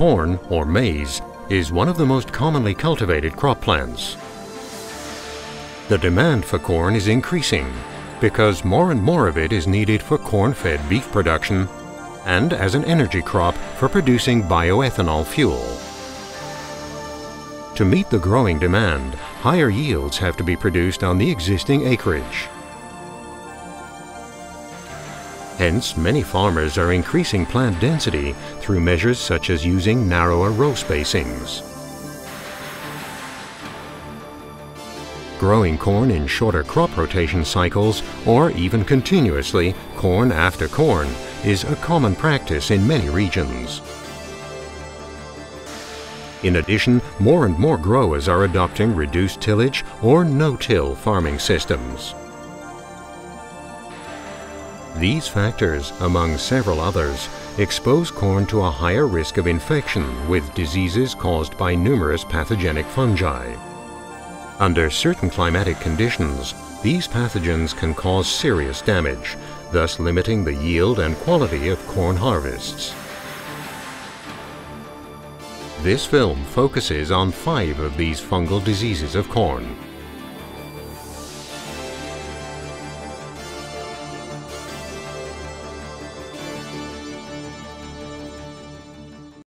corn, or maize, is one of the most commonly cultivated croplands. The demand for corn is increasing because more and more of it is needed for corn-fed beef production and as an energy crop for producing bioethanol fuel. To meet the growing demand, higher yields have to be produced on the existing acreage. Hence, many farmers are increasing plant density through measures such as using narrower row spacings. Growing corn in shorter crop rotation cycles, or even continuously, corn after corn, is a common practice in many regions. In addition, more and more growers are adopting reduced tillage or no-till farming systems. These factors, among several others, expose corn to a higher risk of infection with diseases caused by numerous pathogenic fungi. Under certain climatic conditions, these pathogens can cause serious damage, thus limiting the yield and quality of corn harvests. This film focuses on 5 of these fungal diseases of corn.